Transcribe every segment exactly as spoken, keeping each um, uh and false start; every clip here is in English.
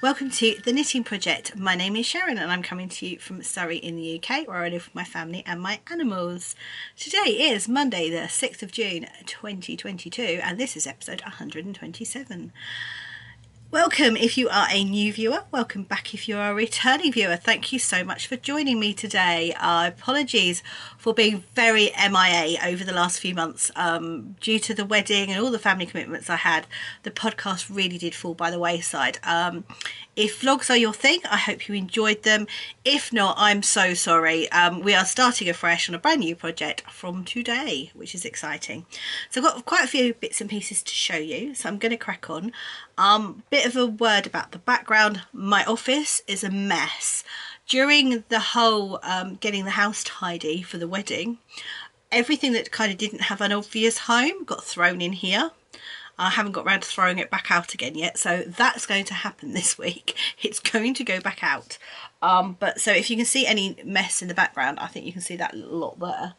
Welcome to The Knitting Project. My name is Sharon and I'm coming to you from Surrey in the U K, where I live with my family and my animals. Today is Monday the sixth of June twenty twenty-two and this is episode one hundred twenty-seven. Welcome if you are a new viewer, welcome back if you are a returning viewer. Thank you so much for joining me today. Uh, apologies for being very M I A over the last few months um, due to the wedding and all the family commitments I had. The podcast really did fall by the wayside. Um, if vlogs are your thing, I hope you enjoyed them. If not, I'm so sorry. Um, we are starting afresh on a brand new project from today, which is exciting. So I've got quite a few bits and pieces to show you, so I'm going to crack on. Um, bit of a word about the background. My office is a mess. During the whole um, getting the house tidy for the wedding, everything that kind of didn't have an obvious home got thrown in here. I haven't got around to throwing it back out again yet, so that's going to happen this week. It's going to go back out. Um, but so if you can see any mess in the background, I think you can see that lot there.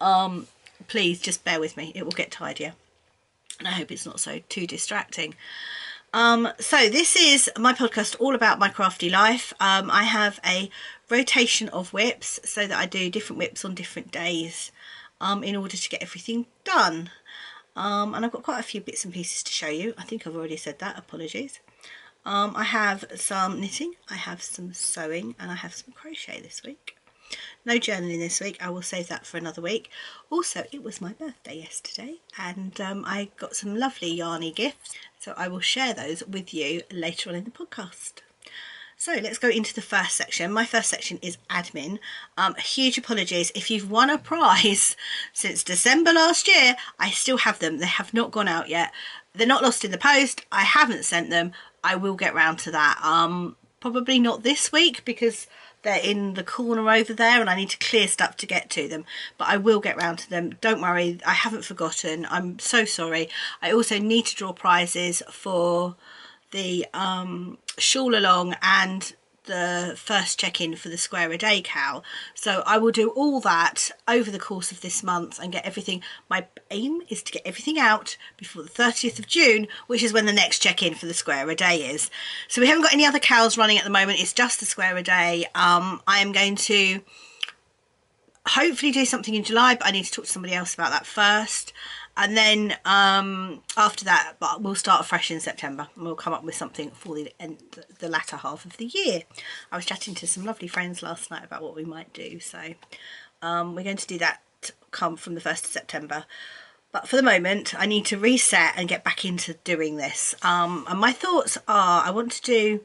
Um, please just bear with me, it will get tidier. And I hope it's not so too distracting. Um, so this is my podcast all about my crafty life. Um, I have a rotation of whips so that I do different whips on different days um, in order to get everything done. Um, and I've got quite a few bits and pieces to show you. I think I've already said that, apologies. Um, I have some knitting, I have some sewing and I have some crochet this week. No journaling this week, I will save that for another week. Also, it was my birthday yesterday and um, I got some lovely yarny gifts, so I will share those with you later on in the podcast. So let's go into the first section. My first section is admin. Um, huge apologies if you've won a prize since December last year. I still have them, they have not gone out yet. They're not lost in the post, I haven't sent them. I will get round to that. Um, probably not this week because they're in the corner over there and I need to clear stuff to get to them, but I will get round to them. Don't worry, I haven't forgotten. I'm so sorry. I also need to draw prizes for the um, shawl along and the first check-in for the square a day cow, so I will do all that over the course of this month and get everything. My aim is to get everything out before the thirtieth of June, which is when the next check-in for the square a day is. So we haven't got any other cows running at the moment, it's just the square a day. um I am going to hopefully do something in July, but I need to talk to somebody else about that first. And then um, after that, but we'll start afresh in September and we'll come up with something for the end, the latter half of the year. I was chatting to some lovely friends last night about what we might do. So um, we're going to do that come from the first of September. But for the moment, I need to reset and get back into doing this. Um, and my thoughts are, I want to do,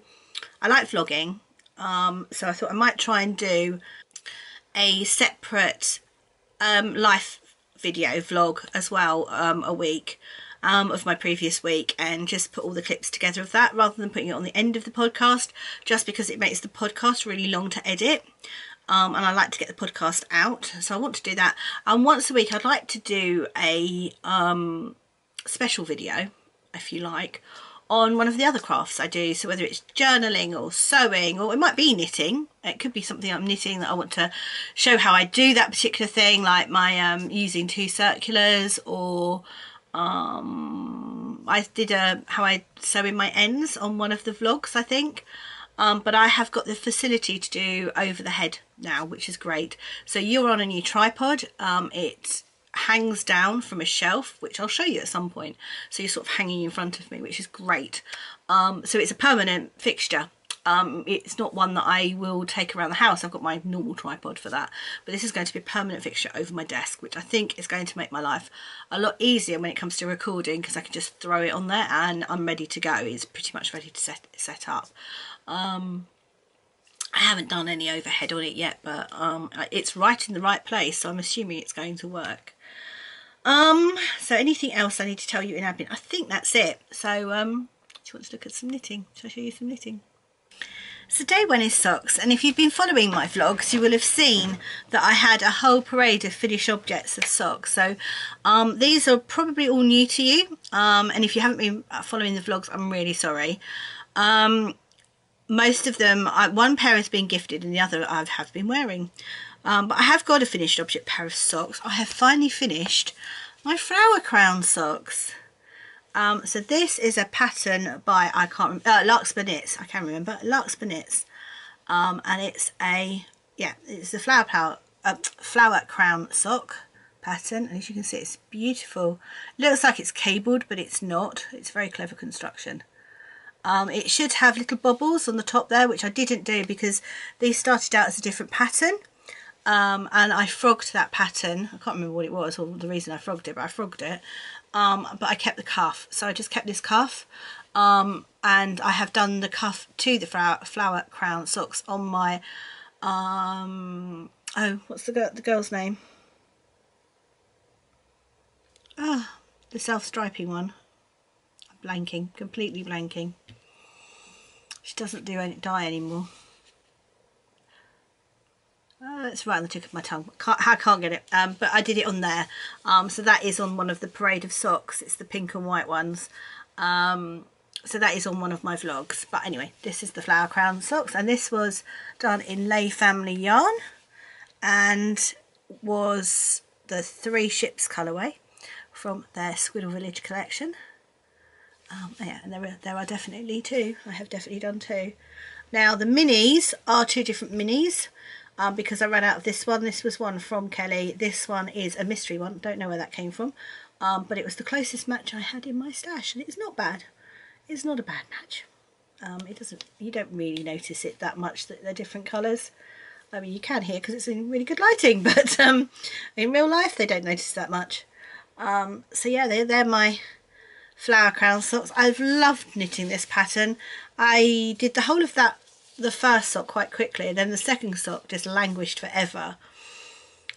I like vlogging. Um, so I thought I might try and do a separate um, life video vlog as well, um, a week um, of my previous week, and just put all the clips together of that rather than putting it on the end of the podcast, just because it makes the podcast really long to edit. Um, and I like to get the podcast out, so I want to do that. And once a week I'd like to do a um, special video, if you like, on one of the other crafts I do. So whether it's journaling or sewing, or it might be knitting, it could be something I'm knitting that I want to show how I do that particular thing, like my um using two circulars, or um I did a how I sew in my ends on one of the vlogs, I think. Um, but I have got the facility to do over the head now, which is great. So you're on a new tripod. Um it's hangs down from a shelf, which I'll show you at some point, so you're sort of hanging in front of me, which is great. Um, so it's a permanent fixture. Um, it's not one that I will take around the house. I've got my normal tripod for that, but this is going to be a permanent fixture over my desk, which I think is going to make my life a lot easier when it comes to recording, because I can just throw it on there and I'm ready to go. It's pretty much ready to set, set up. um, I haven't done any overhead on it yet, but um, it's right in the right place, so I'm assuming it's going to work. Um, so anything else I need to tell you in admin? I think that's it. So um, do you want to look at some knitting? Shall I show you some knitting? So day one is socks, and if you've been following my vlogs, you will have seen that I had a whole parade of finished objects of socks. So um, these are probably all new to you, um, and if you haven't been following the vlogs, I'm really sorry. Um, most of them, I, one pair has been gifted and the other I have been wearing. Um, but I have got a finished object pair of socks. I have finally finished my flower crown socks. Um, so this is a pattern by, I can't remember, uh, Lux Barnitz, I can remember, Lux Barnitz. Um, and it's a, yeah, it's a flower, power, uh, flower crown sock pattern. And as you can see, it's beautiful. Looks like it's cabled, but it's not. It's very clever construction. Um, it should have little bubbles on the top there, which I didn't do because these started out as a different pattern. Um, and I frogged that pattern. I can't remember what it was or the reason I frogged it, but I frogged it. Um, but I kept the cuff, so I just kept this cuff, um, and I have done the cuff to the flower, flower crown socks on my, um, oh, what's the, the girl's name? Ah, oh, the self-striping one. I'm blanking, completely blanking. She doesn't do any dye anymore. Uh, it's right on the tip of my tongue. Can't, I can't get it, um, but I did it on there. Um, so that is on one of the Parade of Socks. It's the pink and white ones. Um, so that is on one of my vlogs. But anyway, this is the flower crown socks. And this was done in Lay Family Yarn and was the Three Ships colourway from their Squiddle Village collection. Um, yeah, and there are, there are definitely two. I have definitely done two. Now, the minis are two different minis. Um, because I ran out of this one. This was one from Kelly. This one is a mystery one. Don't know where that came from. Um, but it was the closest match I had in my stash. And it's not bad. It's not a bad match. Um, it doesn't. You don't really notice it that much that they're different colours. I mean, you can here because it's in really good lighting. But um, in real life, they don't notice that much. Um, so yeah, they're, they're my flower crown socks. I've loved knitting this pattern. I did the whole of that. The first sock quite quickly, and then the second sock just languished forever.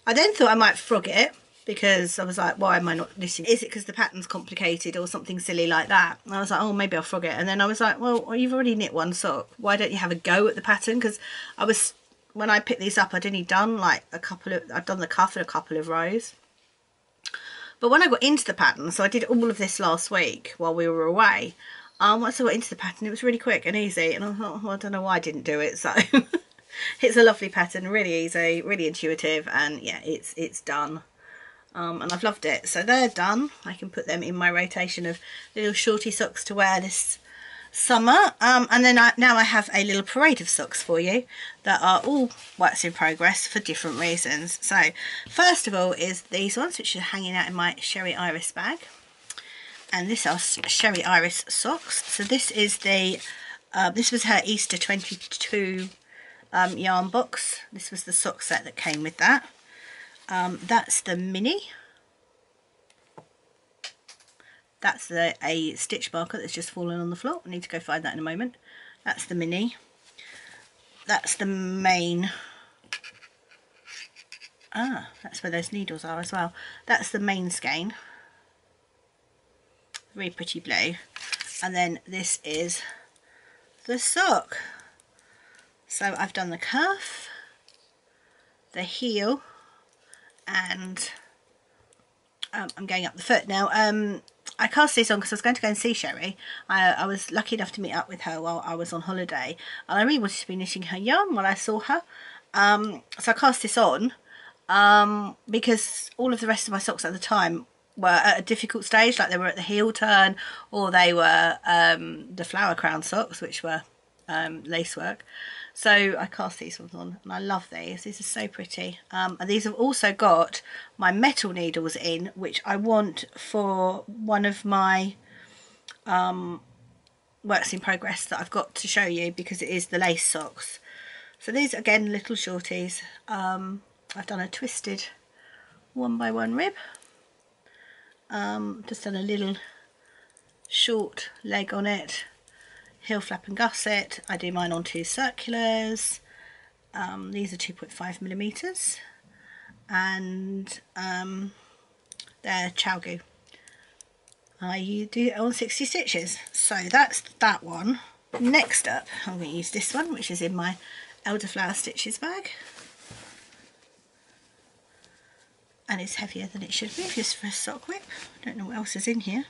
I then thought I might frog it because I was like, why am I not knitting? Is it because the pattern's complicated or something silly like that? And I was like, oh, maybe I'll frog it. And then I was like, well, you've already knit one sock, why don't you have a go at the pattern? Because I was, when I picked these up, I'd only done like a couple of, I'd done the cuff and a couple of rows. But when I got into the pattern, so I did all of this last week while we were away. Um, once I got into the pattern, it was really quick and easy, and I thought, oh, I don't know why I didn't do it. So it's a lovely pattern, really easy, really intuitive, and yeah, it's it's done, um, and I've loved it. So they're done. I can put them in my rotation of little shorty socks to wear this summer, um, and then I, now I have a little parade of socks for you that are all works in progress for different reasons. So first of all is these ones, which are hanging out in my Sherry Iris bag. And this are Sherry Iris socks. So this is the, uh, this was her Easter twenty-two um, yarn box. This was the sock set that came with that. Um, that's the mini. That's the a stitch marker that's just fallen on the floor. I need to go find that in a moment. That's the mini. That's the main. Ah, that's where those needles are as well. That's the main skein. Really pretty blue. And then this is the sock. So I've done the cuff, the heel, and um, I'm going up the foot now. um I cast these on because I was going to go and see Sherry. I, I was lucky enough to meet up with her while I was on holiday, and I really wanted to be knitting her yarn while I saw her. Um so I cast this on um because all of the rest of my socks at the time were at a difficult stage, like they were at the heel turn, or they were um, the flower crown socks, which were um, lace work. So I cast these ones on, and I love these. These are so pretty. Um, and these have also got my metal needles in, which I want for one of my um, works in progress that I've got to show you, because it is the lace socks. So these, again, little shorties. Um, I've done a twisted one by one rib. Um, just done a little short leg on it, heel flap and gusset. I do mine on two circulars. Um, these are two point five millimeters, and um, they're chow goo. I do it on sixty stitches. So that's that one. Next up, I'm going to use this one, which is in my elderflower stitches bag. And it's heavier than it should be, just for a sock whip. I don't know what else is in here.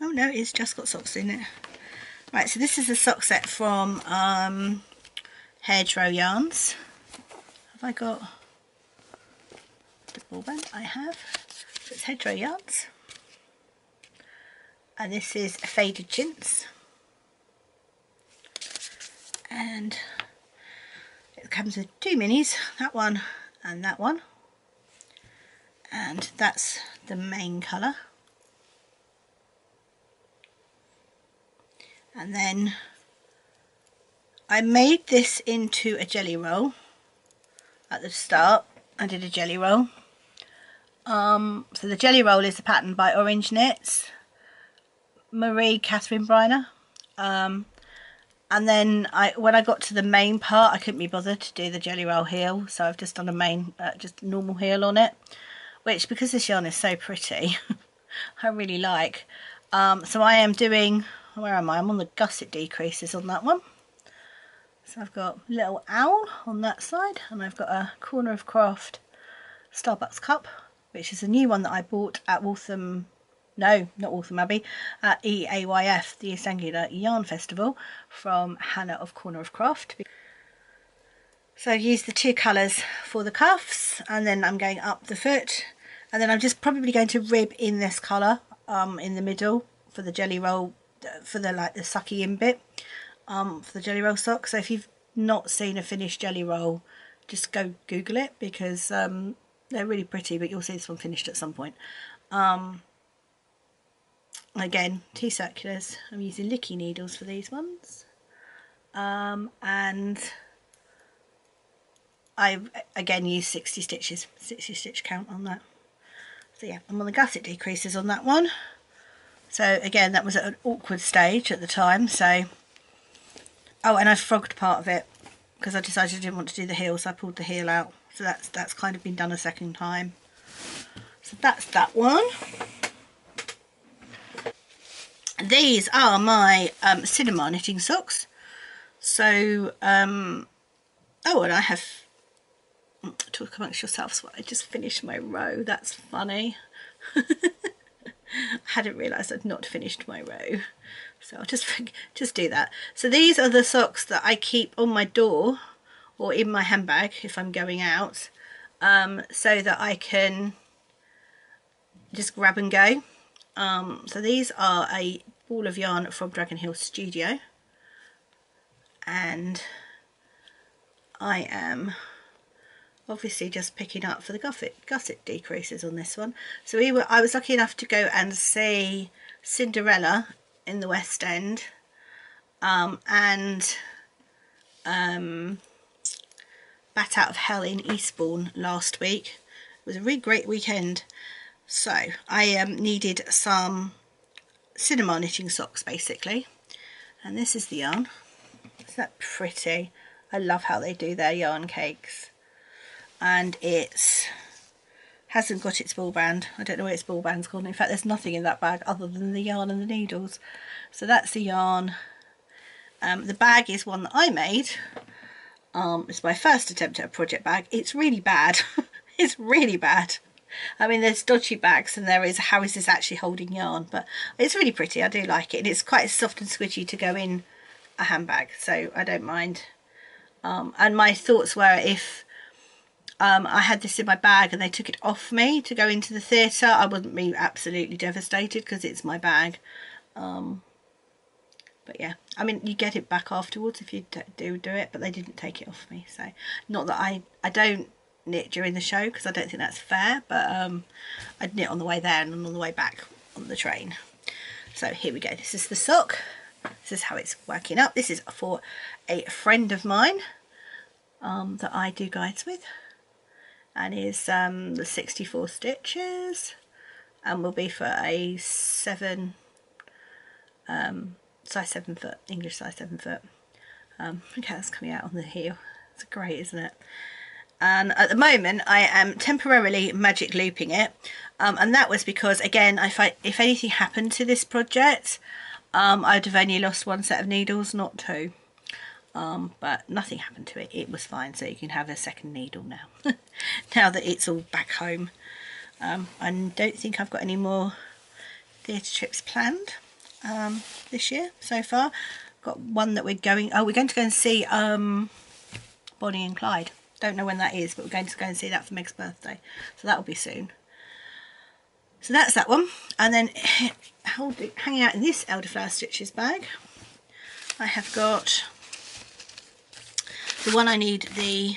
Oh no, it's just got socks in it. Right, so this is a sock set from um, Hedgerow Yarns. Have I got the ball band? I have. So it's Hedgerow Yarns. and this is Faded Chintz, and it comes with two minis, that one and that one, and that's the main colour. And then I made this into a jelly roll at the start. I did a jelly roll. Um, so the jelly roll is the pattern by Orange Knits, Marie Catherine Briner. Um, and then I, when I got to the main part, I couldn't be bothered to do the jelly roll heel, so I've just done a main, uh, just normal heel on it, which, because this yarn is so pretty, I really like. Um, so I am doing, where am I? I'm on the gusset decreases on that one. So I've got little owl on that side, and I've got a Corner of Craft Starbucks cup, which is a new one that I bought at Waltham, no, not Waltham Abbey, at E A Y F, the East Anglia Yarn Festival, from Hannah of Corner of Craft. So I've used the two colours for the cuffs, and then I'm going up the foot, and then I'm just probably going to rib in this colour um, in the middle for the jelly roll, for the like the sucky in bit. Um, for the jelly roll sock. So if you've not seen a finished jelly roll, just go Google it, because um, they're really pretty, but you'll see this one finished at some point. Um, again, two circulars. I'm using licky needles for these ones, um, and I again use sixty stitches, sixty stitch count on that. So yeah, I'm on the gusset decreases on that one. So again, that was at an awkward stage at the time, so. Oh, and I frogged part of it because I decided I didn't want to do the heel, so I pulled the heel out. So that's that's kind of been done a second time. So that's that one. These are my um, cinema knitting socks. So, um, oh, and I have, talk amongst yourselves, well, I just finished my row. That's funny. I hadn't realised I'd not finished my row, so I'll just just do that. So these are the socks that I keep on my door or in my handbag if I'm going out, um, so that I can just grab and go. Um, so these are a ball of yarn from Dragon Hill Studio, and I am obviously just picking up for the gusset, gusset decreases on this one. So we were, I was lucky enough to go and see Cinderella in the West End, um, and um, Bat Out of Hell in Eastbourne last week. It was a really great weekend. So I um, needed some cinema knitting socks basically, and this is the yarn. Isn't that pretty? I love how they do their yarn cakes. And it's hasn't got its ball band. I don't know where its ball band's gone. In fact, there's nothing in that bag other than the yarn and the needles. So that's the yarn. Um, the bag is one that I made. Um, it's my first attempt at a project bag. It's really bad. It's really bad. I mean, there's dodgy bags, and there is how is this actually holding yarn? But it's really pretty. I do like it, and it's quite soft and squidgy to go in a handbag, so I don't mind. Um, and my thoughts were, if Um, I had this in my bag and they took it off me to go into the theatre, I wouldn't be absolutely devastated because it's my bag. Um, but yeah, I mean, you get it back afterwards if you do do it, but they didn't take it off me. So not that I, I don't knit during the show because I don't think that's fair, but um, I'd knit on the way there and on the way back on the train. So here we go. This is the sock. This is how it's working up. This is for a friend of mine um, that I do guides with. And is um, the sixty-four stitches, and will be for a seven, um, size seven foot, English size seven foot. Um, okay, that's coming out on the heel. It's great, isn't it? And at the moment, I am temporarily magic looping it, um, and that was because, again, if I, if anything happened to this project, um, I'd have only lost one set of needles, not two. Um, but nothing happened to it. It was fine, so you can have a second needle now. Now that it's all back home. Um, I don't think I've got any more theatre trips planned um, this year so far. Got one that we're going... Oh, we're going to go and see um, Bonnie and Clyde. Don't know when that is, but we're going to go and see that for Meg's birthday. So that will be soon. So that's that one. And then holding, hanging out in this elderflower stitches bag, I have got the one I need the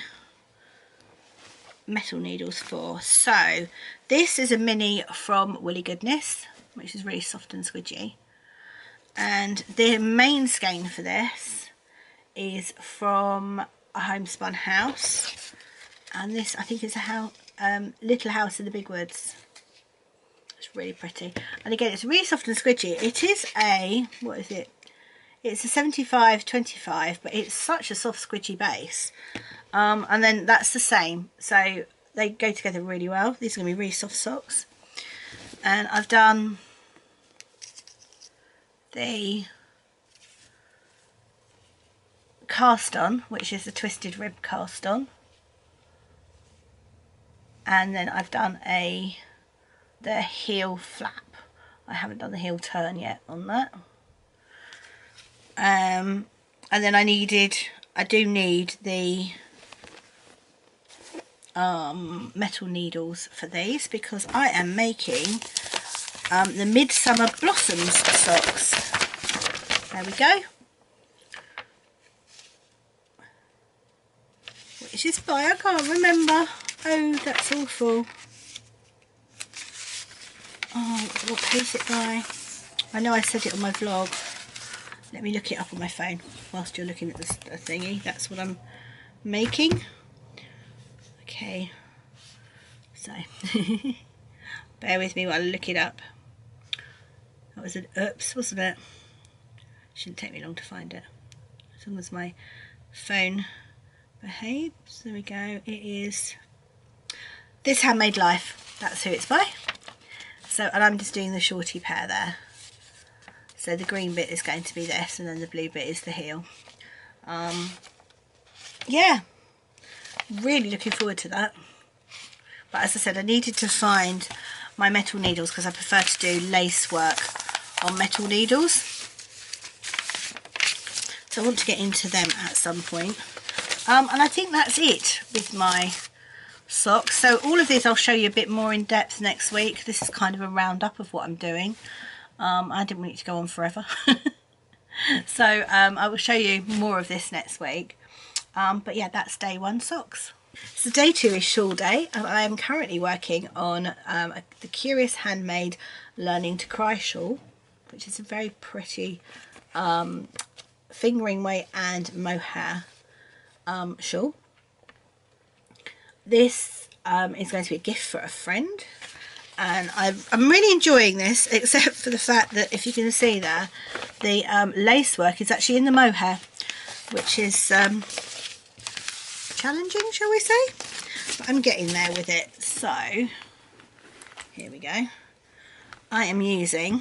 metal needles for. So this is a mini from Woolly Goodness, which is really soft and squidgy. And the main skein for this is from a Homespun House, and this I think is a house, um, Little House in the Big Woods. It's really pretty, and again it's really soft and squidgy. It is a, what is it? It's a seventy-five twenty-five, but it's such a soft squidgy base. Um, and then that's the same, so they go together really well. These are going to be really soft socks, and I've done the cast on, which is the twisted rib cast on, and then I've done a the heel flap. I haven't done the heel turn yet on that. Um, and then I needed, I do need the um, metal needles for these, because I am making um, the Midsummer Blossoms socks. There we go. Which is by, I can't remember. Oh, that's awful. Oh, what page it by? I know I said it on my vlog. Let me look it up on my phone whilst you're looking at this thingy. That's what I'm making. Okay. So, bear with me while I look it up. That was an oops, wasn't it? Shouldn't take me long to find it. As long as my phone behaves. There we go. It is This Handmade Life. That's who it's by. So, and I'm just doing the shorty pair there. So the green bit is going to be this, and then the blue bit is the heel. Um, yeah, really looking forward to that. But as I said, I needed to find my metal needles, because I prefer to do lace work on metal needles. So I want to get into them at some point. Um, and I think that's it with my socks. So all of these I'll show you a bit more in depth next week. This is kind of a roundup of what I'm doing. Um, I didn't want it to go on forever. So um, I will show you more of this next week. Um, but yeah, that's day one socks. So day two is shawl day, and I am currently working on um, a, the Curious Handmade Learning to Cry Shawl, which is a very pretty um, fingering weight and mohair um, shawl. This um, is going to be a gift for a friend, and I've, I'm really enjoying this, except for the fact that, if you can see there, the um, lace work is actually in the mohair, which is um, challenging, shall we say, but I'm getting there with it. So here we go. I am using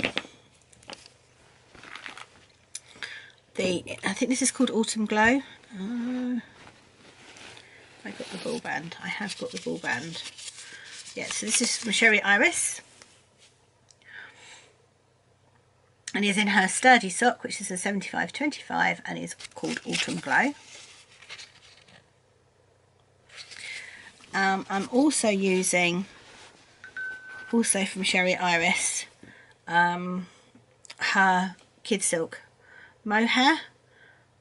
the, I think this is called Autumn Glow. Uh, I got the ball band. I have got the ball band. Yeah, so this is from Sherry Iris, and is in her sturdy sock, which is a seventy-five twenty-five, and is called Autumn Glow. Um, I'm also using, also from Sherry Iris, um, her Kid Silk mohair.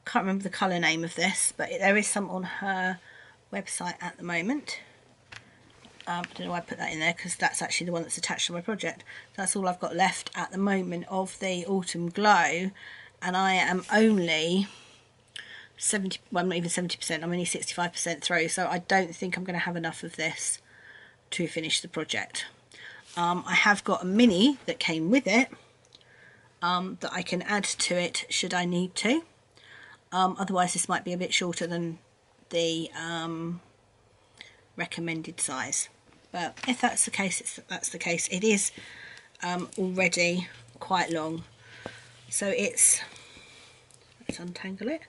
Can't remember the colour name of this, but there is some on her website at the moment. Um, I don't know why I put that in there, because that's actually the one that's attached to my project. That's all I've got left at the moment of the Autumn Glow, and I am only seventy, well, I'm not even seventy percent, I'm only sixty-five percent through, so I don't think I'm going to have enough of this to finish the project. Um, I have got a mini that came with it um, that I can add to it should I need to. Um, otherwise this might be a bit shorter than the um, recommended size, but if that's the case, it's, that's the case. It is um, already quite long, so it's, let's untangle it,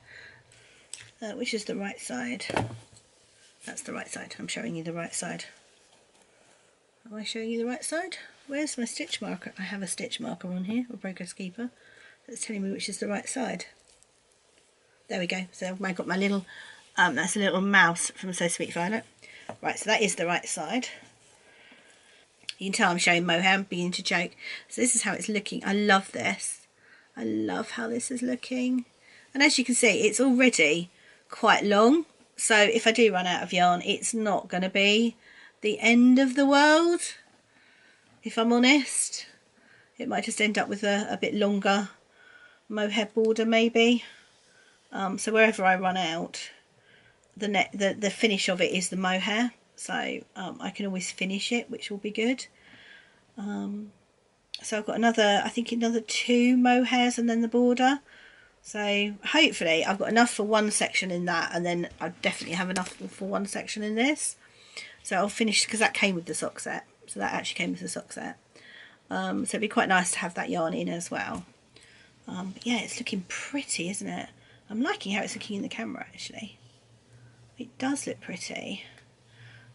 uh, which is the right side. That's the right side. I'm showing you the right side. Am I showing you the right side? Where's my stitch marker? I have a stitch marker on here, or progress keeper, that's telling me which is the right side. There we go. So I've got my little Um, that's a little mouse from So Sweet Violet. Right, so that is the right side. You can tell I'm showing Moham, beginning to joke. So this is how it's looking. I love this. I love how this is looking. And as you can see, it's already quite long. So if I do run out of yarn, it's not going to be the end of the world. If I'm honest, it might just end up with a, a bit longer mohair border maybe. Um, so wherever I run out, the, net, the, the finish of it is the mohair. So um, I can always finish it, which will be good. Um, so I've got another, I think another two mohairs and then the border. So hopefully I've got enough for one section in that, and then I'll definitely have enough for one section in this. So I'll finish, because that came with the sock set. So that actually came with the sock set. Um, so it'd be quite nice to have that yarn in as well. Um, but yeah, it's looking pretty, isn't it? I'm liking how it's looking in the camera, actually. It does look pretty.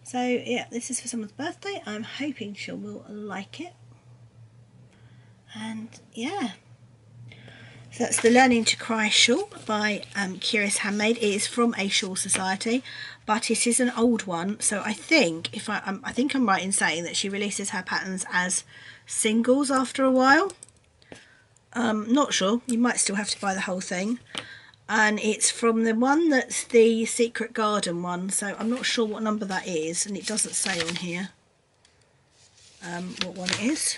So yeah, this is for someone's birthday. I'm hoping she will like it. And yeah. So that's the Learning to Cry Shawl by um, Curious Handmade. It is from a shawl society, but it is an old one. So I think, if I, um, I think I'm right in saying that she releases her patterns as singles after a while. Um, not sure. You might still have to buy the whole thing. And it's from the one that's the Secret Garden one, so I'm not sure what number that is, and it doesn't say on here um, what one it is.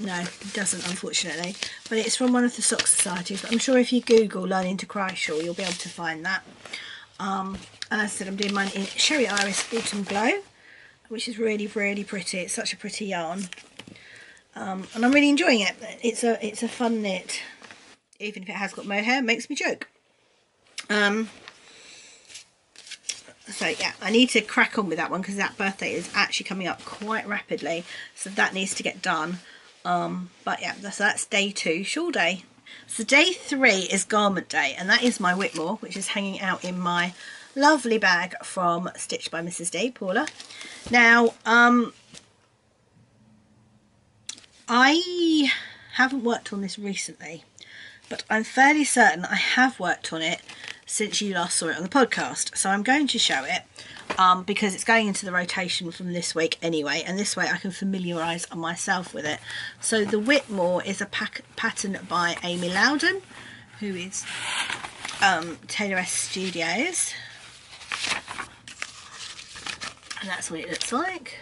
No, it doesn't, unfortunately, but it's from one of the sock societies. But I'm sure if you Google Learning to Cry Shawl, you'll be able to find that. Um, and as I said, I'm doing mine in Sherry Iris Autumn Glow, which is really, really pretty. It's such a pretty yarn. Um, and I'm really enjoying it. It's a it's a fun knit, even if it has got mohair. It makes me joke. Um, so yeah, I need to crack on with that one because that birthday is actually coming up quite rapidly, so that needs to get done. Um, but yeah, that's, that's day two, shawl day. So day three is garment day, and that is my Whitmoor, which is hanging out in my lovely bag from Stitched by Missus D, Paula. Now. Um, I haven't worked on this recently, but I'm fairly certain I have worked on it since you last saw it on the podcast. So I'm going to show it um, because it's going into the rotation from this week anyway, and this way I can familiarise myself with it. So the Whitmoor is a pack pattern by Amy Loudon, who is um, Taylor S Studios, and that's what it looks like.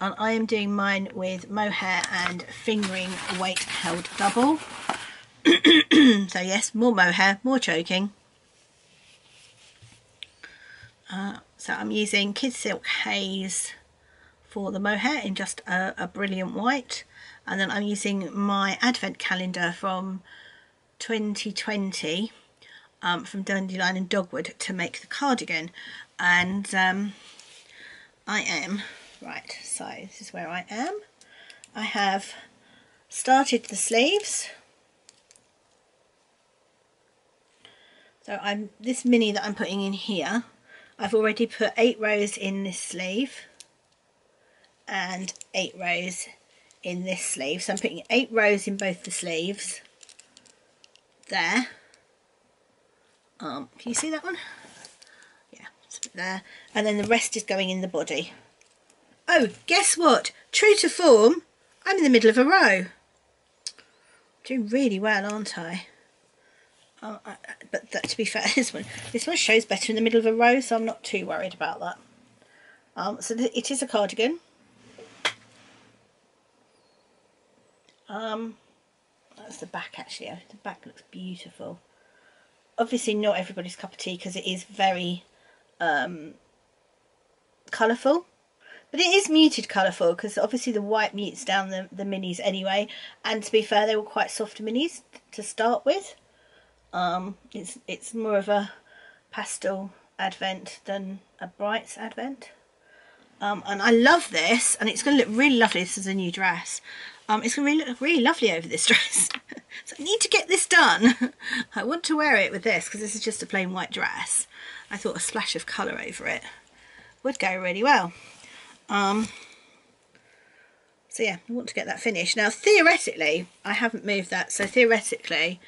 And I am doing mine with mohair and fingering weight held double. So yes, more mohair, more choking. Uh, so I'm using Kid Silk Haze for the mohair in just a, a brilliant white. And then I'm using my advent calendar from twenty twenty um, from Dandelion and Dogwood to make the cardigan. And um, I am... Right, so this is where I am. I have started the sleeves. So I'm this mini that I'm putting in here, I've already put eight rows in this sleeve and eight rows in this sleeve. So I'm putting eight rows in both the sleeves there. Um, can you see that one? Yeah, it's there. And then the rest is going in the body. Oh, guess what? True to form, I'm in the middle of a row. Doing really well, aren't I? Uh, I but that, to be fair, this one this one shows better in the middle of a row, so I'm not too worried about that. Um, so th it is a cardigan. Um, that's the back actually. The back looks beautiful. Obviously, not everybody's cup of tea because it is very um, colourful. But it is muted colourful because obviously the white mutes down the, the minis anyway, and to be fair they were quite soft minis to start with. Um, it's it's more of a pastel advent than a brights advent. Um, and I love this, and it's going to look really lovely. This is a new dress. Um, it's going to really look really lovely over this dress. So I need to get this done. I want to wear it with this because this is just a plain white dress. I thought a splash of colour over it would go really well. Um, so yeah, I want to get that finished. Now theoretically, I haven't moved that, so theoretically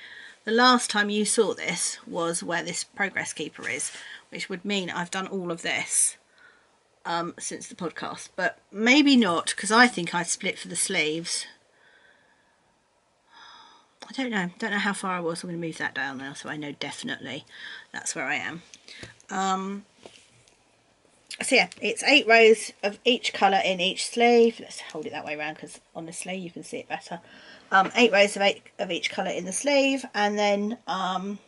the last time you saw this was where this progress keeper is, which would mean I've done all of this um, since the podcast, but maybe not, because I think I split for the sleeves. I don't know, don't know how far I was. I'm going to move that down now so I know definitely that's where I am. Um, so yeah, it's eight rows of each colour in each sleeve. Let's hold it that way around because honestly you can see it better. Um, eight rows of, eight, of each colour in the sleeve, and then um,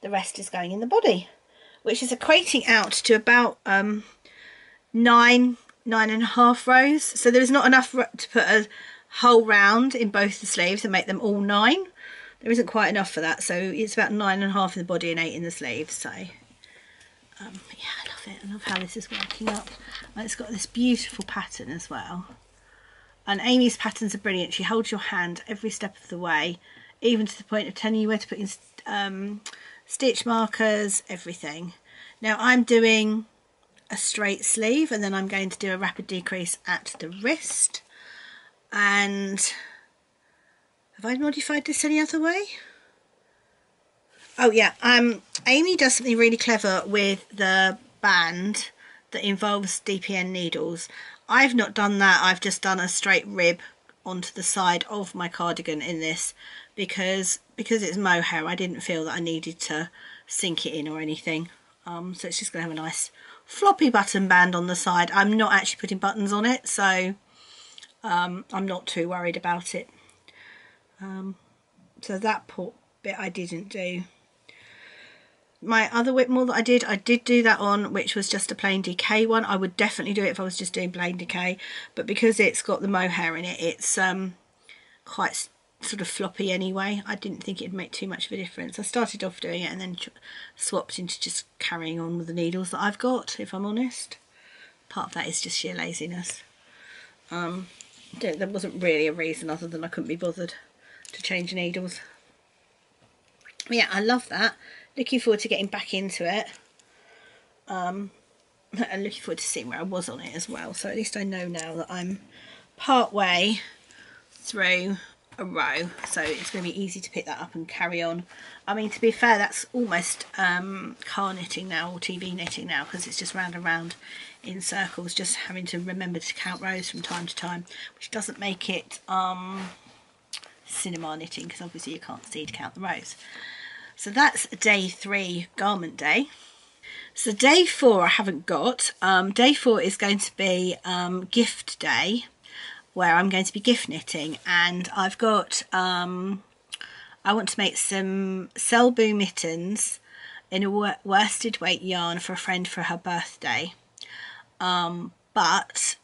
the rest is going in the body, which is equating out to about um, nine, nine and a half rows. So there's not enough to put a whole round in both the sleeves and make them all nine. There isn't quite enough for that, so it's about nine and a half in the body and eight in the sleeves. So um, yeah, I love it. I love how this is working up. And it's got this beautiful pattern as well. And Amy's patterns are brilliant. She holds your hand every step of the way, even to the point of telling you where to put in um, stitch markers, everything. Now I'm doing a straight sleeve, and then I'm going to do a rapid decrease at the wrist. And have I modified this any other way? Oh yeah, um, Amy does something really clever with the band that involves D P N needles. I've not done that. I've just done a straight rib onto the side of my cardigan in this, because because it's mohair, I didn't feel that I needed to sink it in or anything. Um, so it's just going to have a nice floppy button band on the side. I'm not actually putting buttons on it, so Um, I'm not too worried about it. Um, so that port bit I didn't do. My other Whitmoor that I did, I did do that on, which was just a plain D K one. I would definitely do it if I was just doing plain D K, but because it's got the mohair in it, it's um, quite sort of floppy anyway. I didn't think it'd make too much of a difference. I started off doing it and then swapped into just carrying on with the needles that I've got, if I'm honest. Part of that is just sheer laziness. Um, There wasn't really a reason other than I couldn't be bothered to change needles. But yeah, I love that. Looking forward to getting back into it. Um, and looking forward to seeing where I was on it as well. So at least I know now that I'm part way through a row. So it's going to be easy to pick that up and carry on. I mean, to be fair, that's almost um, car knitting now, or T V knitting now, because it's just round and round in circles, just having to remember to count rows from time to time, which doesn't make it um, cinema knitting, because obviously you can't see to count the rows. So that's day three, garment day. So day four I haven't got. Um, day four is going to be um, gift day, where I'm going to be gift knitting, and I've got um, I want to make some Selboo mittens in a worsted weight yarn for a friend for her birthday. Um, but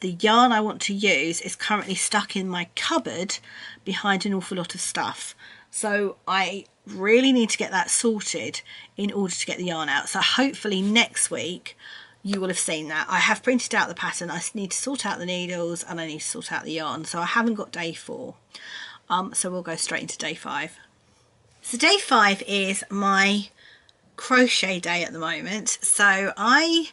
the yarn I want to use is currently stuck in my cupboard behind an awful lot of stuff. So I really need to get that sorted in order to get the yarn out. So hopefully next week you will have seen that. I have printed out the pattern. I need to sort out the needles and I need to sort out the yarn. So I haven't got day four. Um, so we'll go straight into day five. So day five is my crochet day at the moment. So I...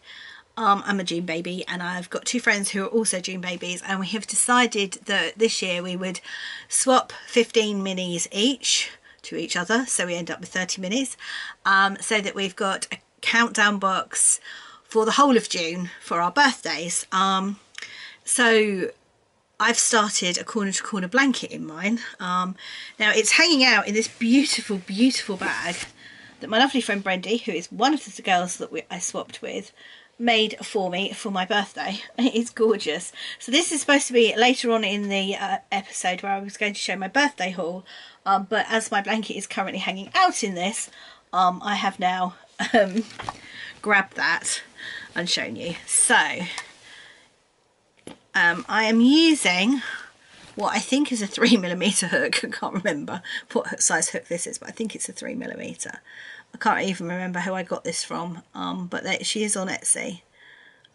Um, I'm a June baby, and I've got two friends who are also June babies, and we have decided that this year we would swap fifteen minis each to each other, so we end up with thirty minis, um, so that we've got a countdown box for the whole of June for our birthdays. Um, so I've started a corner to corner blanket in mine. Um, now it's hanging out in this beautiful, beautiful bag that my lovely friend Brandy, who is one of the girls that we, I swapped with, made for me for my birthday. It is gorgeous. So this is supposed to be later on in the uh, episode where I was going to show my birthday haul, um, but as my blanket is currently hanging out in this, um, I have now um, grabbed that and shown you. So um, I am using what I think is a three millimeter hook. I can't remember what size hook this is, but I think it's a three millimeter. I can't even remember who I got this from, um, but they, she is on Etsy,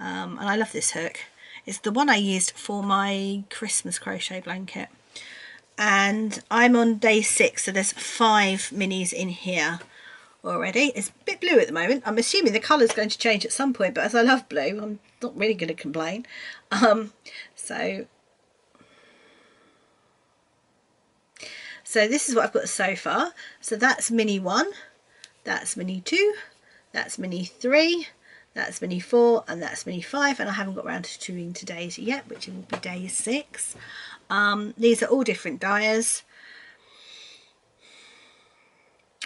um, and I love this hook. It's the one I used for my Christmas crochet blanket, and I'm on day six, so there's five minis in here already. It's a bit blue at the moment. I'm assuming the colour's going to change at some point, but as I love blue, I'm not really going to complain. Um, so, so this is what I've got so far. So that's mini one. That's mini two, that's mini three, that's mini four, and that's mini five, and I haven't got around to doing today's yet, which will be day six. Um, these are all different dyers.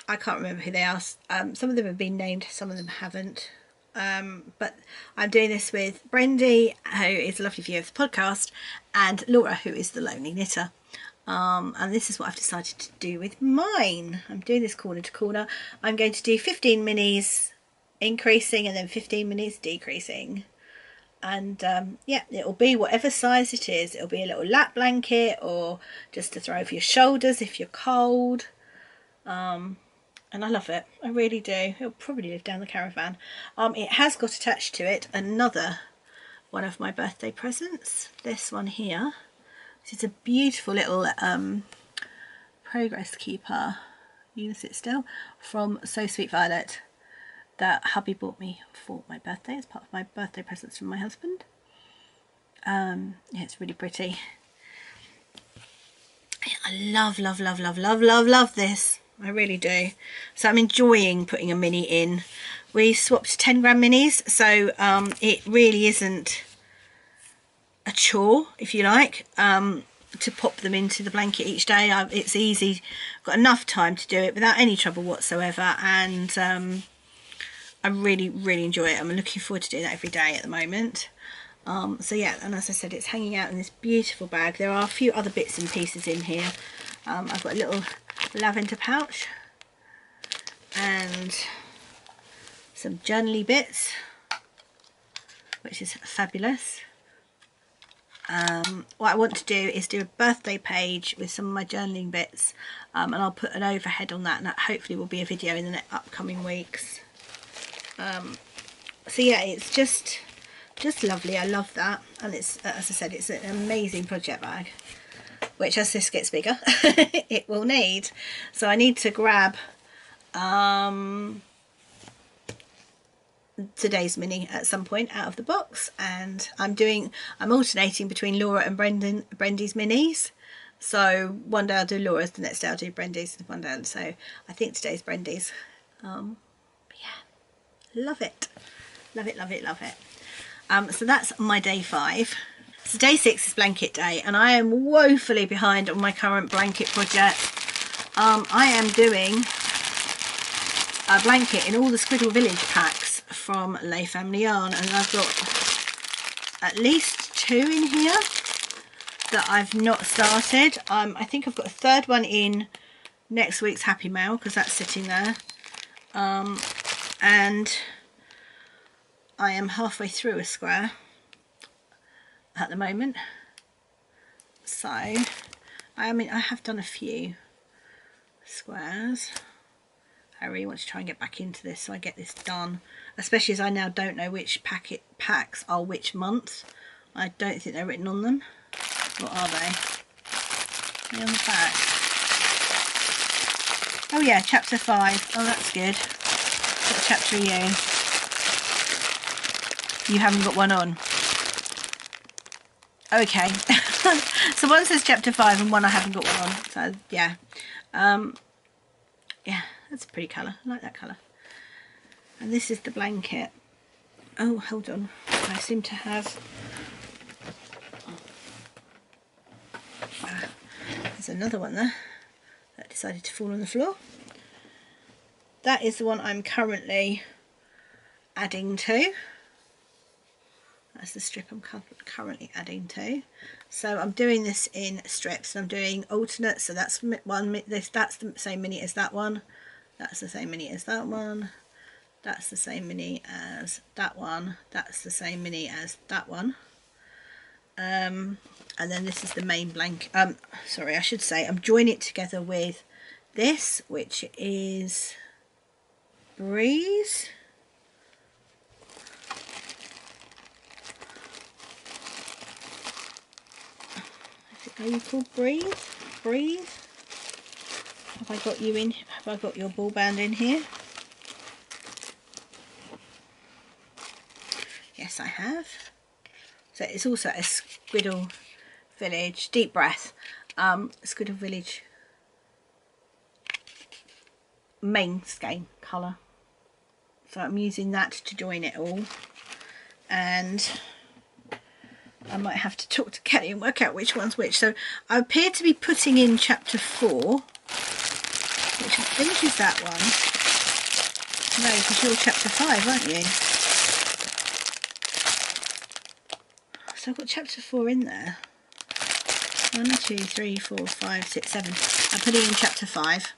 I can't remember who they are. Um, some of them have been named, some of them haven't. Um, but I'm doing this with Brandy, who is a lovely viewer of the podcast, and Laura, who is the Lonely Knitter. Um, and this is what I've decided to do with mine. I'm doing this corner to corner. I'm going to do fifteen minis increasing and then fifteen minis decreasing. And um, yeah, it'll be whatever size it is. It'll be a little lap blanket or just to throw over your shoulders if you're cold. Um, and I love it. I really do. It'll probably live down the caravan. Um, it has got attached to it another one of my birthday presents. This one here. It's a beautiful little um, progress keeper, you can sit still, from So Sweet Violet that hubby bought me for my birthday as part of my birthday presents from my husband. Um, yeah, it's really pretty. I love, love, love, love, love, love, love this. I really do. So I'm enjoying putting a mini in. We swapped ten gram minis, so um, it really isn't a chore, if you like, um, to pop them into the blanket each day. I, it's easy, got enough time to do it without any trouble whatsoever, and um, I really, really enjoy it. I'm looking forward to doing that every day at the moment. Um, so yeah, and as I said, it's hanging out in this beautiful bag. There are a few other bits and pieces in here. Um, I've got a little lavender pouch and some journaly bits, which is fabulous. Um, what I want to do is do a birthday page with some of my journaling bits, um, and I'll put an overhead on that, and that hopefully will be a video in the upcoming weeks. Um, so yeah, it's just just lovely. I love that, and it's, as I said, it's an amazing project bag, which as this gets bigger it will need. So I need to grab um, today's mini at some point out of the box, and I'm doing I'm alternating between Laura and Brendan Brandy's minis, so one day I'll do Laura's, the next day I'll do Brandy's, and one day, so I think today's Brandy's. Um, but yeah, love it, love it, love it, love it. Um, so that's my day five. So day six is blanket day, and I am woefully behind on my current blanket project. Um, I am doing a blanket in all the Squiddle Village packs from Lay Family Yarn, and I've got at least two in here that I've not started. um, I think I've got a third one in next week's Happy Mail because that's sitting there, um, and I am halfway through a square at the moment, so I mean I have done a few squares. I really want to try and get back into this so I get this done, especially as I now don't know which packet packs are which month. I don't think they're written on them. What are they? Are they on the back? Oh yeah, chapter five. Oh, that's good. What chapter are you? You haven't got one on. Okay. So one says chapter five and one I haven't got one on. So yeah. Um, yeah, that's a pretty colour. I like that colour. And this is the blanket. Oh, hold on. I seem to have... Ah, there's another one there that decided to fall on the floor. That is the one I'm currently adding to. That's the strip I'm currently adding to. So I'm doing this in strips, and I'm doing alternate. So that's one. This that's the same mini as that one. That's the same mini as that one. That's the same mini as that one. That's the same mini as that one. Um, and then this is the main blanket. Um, sorry, I should say I'm joining it together with this, which is Breeze. Is it, are you called Breeze? Breeze? Have I got you in? Have I got your ball band in here? Yes, I have. So it's also a Squiddle Village, deep breath, um, Squiddle Village main skein colour. So I'm using that to join it all, and I might have to talk to Kelly and work out which one's which. So I appear to be putting in chapter four, which I think is that one. No, because you're chapter five, aren't you? So I've got chapter four in there. One, two, three, four, five, six, seven. I'm putting in chapter five.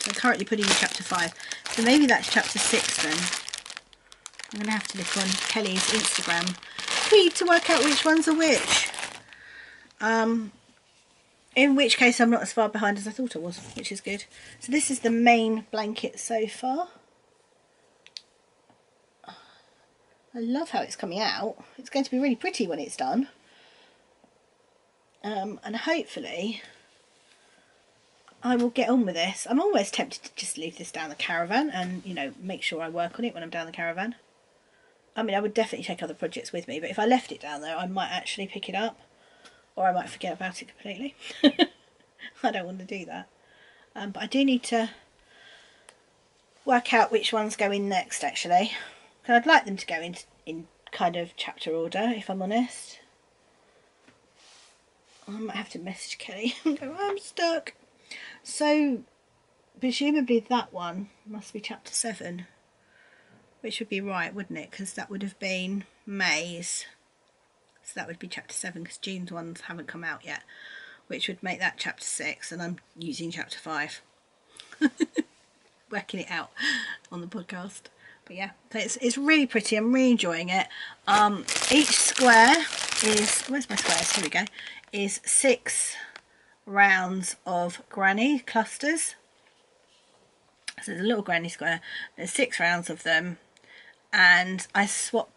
So I'm currently putting in chapter five. So maybe that's chapter six then. I'm going to have to look on Kelly's Instagram feed to work out which ones are which. Um, in which case I'm not as far behind as I thought I was, which is good. So this is the main blanket so far. I love how it's coming out. It's going to be really pretty when it's done. Um, and hopefully I will get on with this. I'm always tempted to just leave this down the caravan and, you know, make sure I work on it when I'm down the caravan. I mean, I would definitely take other projects with me, but if I left it down there, I might actually pick it up, or I might forget about it completely. I don't want to do that. Um, but I do need to work out which ones go in next, actually. Because I'd like them to go in, in kind of chapter order, if I'm honest. I might have to message Kelly and go, I'm stuck. So, presumably that one must be chapter seven, which would be right, wouldn't it? Because that would have been May's. So that would be chapter seven, because June's ones haven't come out yet, which would make that chapter six, and I'm using chapter five. Working it out on the podcast. But yeah, so it's, it's really pretty. I'm really enjoying it. Um, each square is, where's my squares? Here we go. Is six rounds of granny clusters. So there's a little granny square. There's six rounds of them, and I swap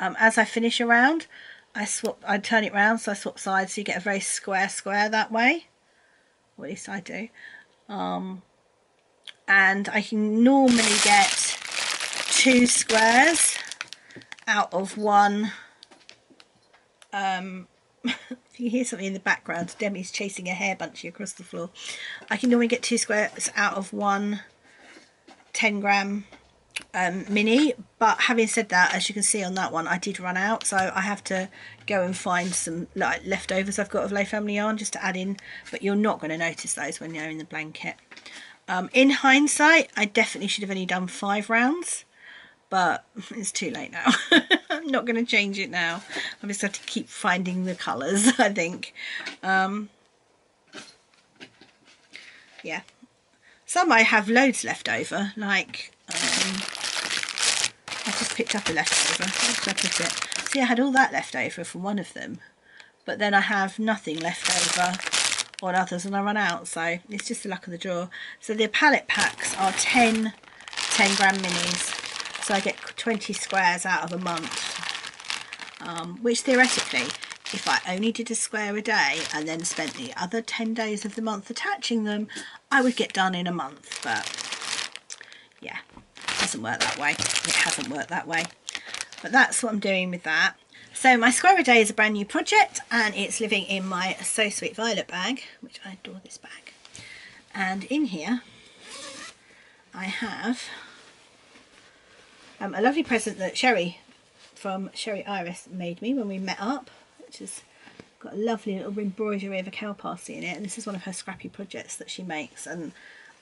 um, as I finish a round. I swap. I turn it round, so I swap sides. So you get a very square square that way. Or at least I do. Um, and I can normally get two squares out of one. Um, if you hear something in the background, Demi's chasing a hair bunchy across the floor. I can normally get two squares out of one ten gram um, mini, but having said that, as you can see on that one, I did run out, so I have to go and find some like leftovers I've got of Lay Family yarn just to add in, but you're not going to notice those when they're in the blanket. Um, in hindsight, I definitely should have only done five rounds. But it's too late now. I'm not going to change it now. I just have to keep finding the colours, I think. Um, yeah. Some I have loads left over. Like, um, I just picked up a leftover. Where did I put it? See, I had all that left over from one of them. But then I have nothing left over on others, and I run out. So it's just the luck of the draw. So the palette packs are ten ten gram minis. So I get twenty squares out of a month, um, which theoretically, if I only did a square a day and then spent the other ten days of the month attaching them, I would get done in a month. But yeah, it doesn't work that way. It hasn't worked that way. But that's what I'm doing with that. So my square a day is a brand new project, and it's living in my So Sweet Violet bag, which I adore this bag. And in here, I have Um, a lovely present that Sherry from Sherry Iris made me when we met up, which has got a lovely little embroidery of a cow parsley in it, and this is one of her scrappy projects that she makes, and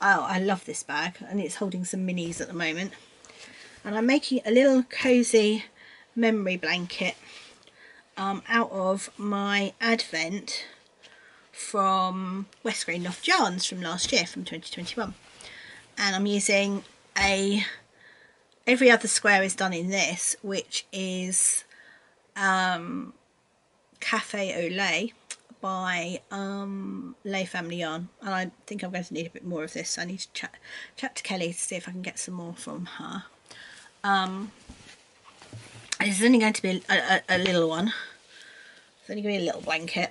oh, I love this bag, and it's holding some minis at the moment. And I'm making a little cosy memory blanket um, out of my advent from West Green Loft Yarns from last year, from twenty twenty-one, and I'm using a every other square is done in this, which is um, Cafe au Lait by um, Lay Family Yarn. And I think I'm going to need a bit more of this. So I need to chat, chat to Kelly to see if I can get some more from her. Um, it's only going to be a, a, a little one. It's only going to be a little blanket.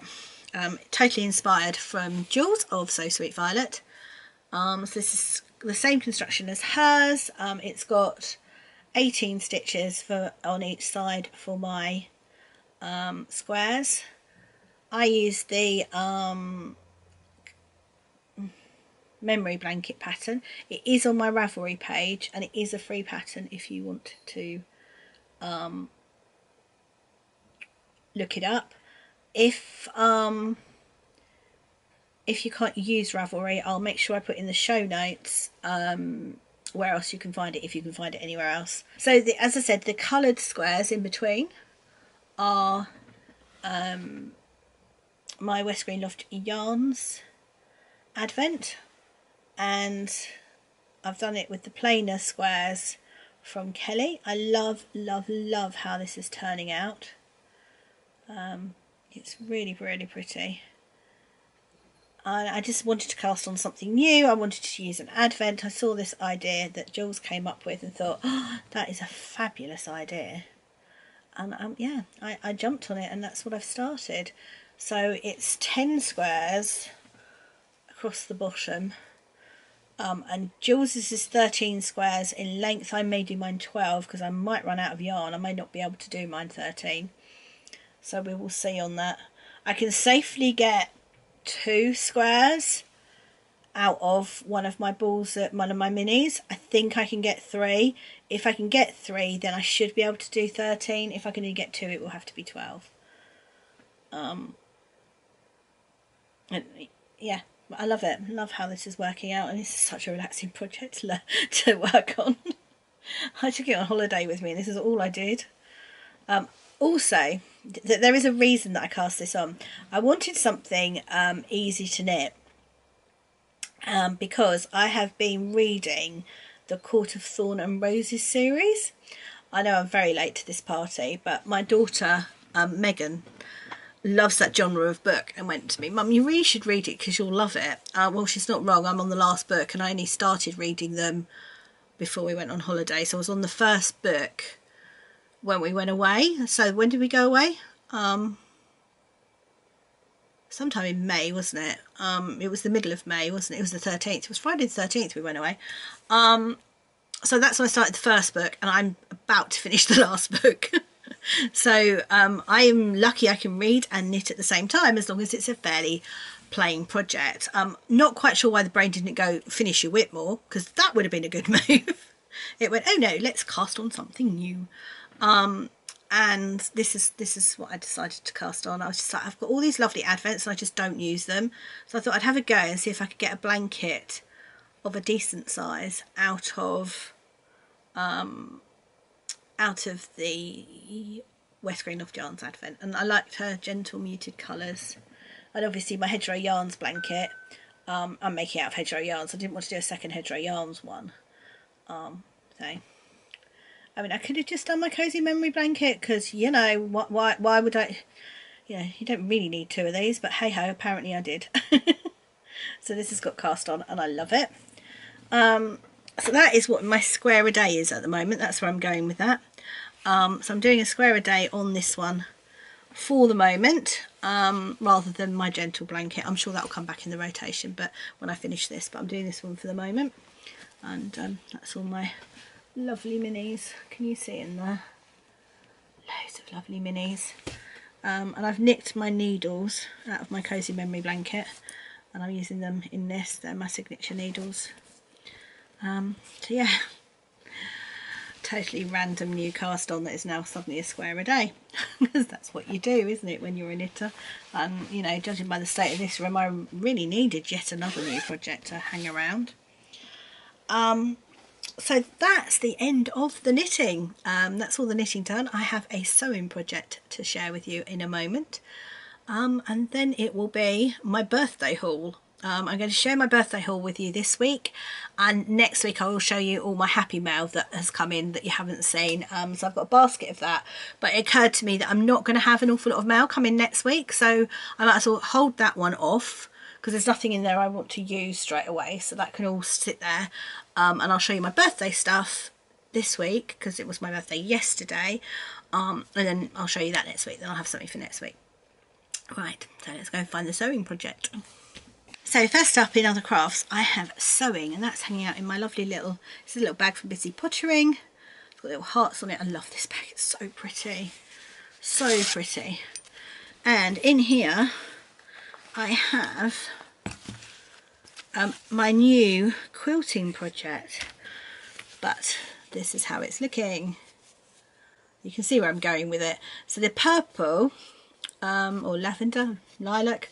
Um, totally inspired from Jules of So Sweet Violet. Um, so this is the same construction as hers. Um, it's got eighteen stitches for on each side for my um, squares. I use the um, memory blanket pattern. It is on my Ravelry page and it is a free pattern if you want to um, look it up. If um, if you can't use Ravelry, I'll make sure I put in the show notes um, where else you can find it, if you can find it anywhere else. So the, as I said, the coloured squares in between are um, my West Green Loft Yarns Advent, and I've done it with the plainer squares from Kelly. I love, love, love how this is turning out. Um, it's really, really pretty. I just wanted to cast on something new. I wanted to use an advent. I saw this idea that Jules came up with and thought, oh, that is a fabulous idea. And um, yeah, I, I jumped on it and that's what I've started. So it's ten squares across the bottom. Um, and Jules's is thirteen squares in length. I may do mine twelve because I might run out of yarn. I may not be able to do mine thirteen. So we will see on that. I can safely get two squares out of one of my balls, at one of my minis. I think I can get three. If I can get three, then I should be able to do thirteen. If I can only get two, it will have to be twelve. Um, and yeah, I love it. I love how this is working out, and it's such a relaxing project to, to work on. I took it on holiday with me, and this is all I did. Um, also, th there is a reason that I cast this on. I wanted something um, easy to knit um, because I have been reading the Court of Thorn and Roses series. I know I'm very late to this party, but my daughter, um, Megan, loves that genre of book and went to me, Mum, you really should read it because you'll love it. Uh, well, she's not wrong. I'm on the last book and I only started reading them before we went on holiday. So I was on the first book when we went away. So when did we go away? Um, sometime in May, wasn't it? Um, it was the middle of May, wasn't it? It was the thirteenth. It was Friday the thirteenth we went away. Um, so that's when I started the first book and I'm about to finish the last book. So um, I'm lucky I can read and knit at the same time as long as it's a fairly plain project. Um, not quite sure why the brain didn't go finish your Whitmoor, because that would have been a good move. It went, oh no, let's cast on something new. Um, and this is this is what I decided to cast on. I was just like, I've got all these lovely advents and I just don't use them, so I thought I'd have a go and see if I could get a blanket of a decent size out of um, out of the West Green Loft Yarns advent. And I liked her gentle muted colours, and obviously my Hedgerow Yarns blanket um, I'm making out of Hedgerow Yarns. I didn't want to do a second Hedgerow Yarns one, um, so I mean, I could have just done my cosy memory blanket because, you know, why, why, why would I, you know, you don't really need two of these, but hey ho, apparently I did. So this has got cast on and I love it. Um, so that is what my square a day is at the moment. That's where I'm going with that. Um, so I'm doing a square a day on this one for the moment, um, rather than my gentle blanket. I'm sure that will come back in the rotation, but when I finish this, but I'm doing this one for the moment. And um, that's all my lovely minis. Can you see in there? Loads of lovely minis. Um, and I've nicked my needles out of my cosy memory blanket and I'm using them in this. They're my signature needles. Um, so yeah, totally random new cast on that is now suddenly a square a day because that's what you do, isn't it, when you're a knitter? And um, you know, judging by the state of this room, I really needed yet another new project to hang around. Um, So that's the end of the knitting. Um, that's all the knitting done. I have a sewing project to share with you in a moment. Um, and then it will be my birthday haul. Um, I'm going to share my birthday haul with you this week. And next week I will show you all my happy mail that has come in that you haven't seen. Um, so I've got a basket of that. But it occurred to me that I'm not going to have an awful lot of mail come in next week. So I might as well hold that one off, because there's nothing in there I want to use straight away, so that can all sit there. Um, and I'll show you my birthday stuff this week because it was my birthday yesterday, um, and then I'll show you that next week. Then I'll have something for next week. Right, so let's go and find the sewing project. So first up in other crafts, I have sewing, and that's hanging out in my lovely little, it's a little bag from Busy Pottering. It's got little hearts on it. I love this bag. It's so pretty, so pretty. And in here I have um, my new quilting project, but this is how it's looking. You can see where I'm going with it. So the purple um, or lavender lilac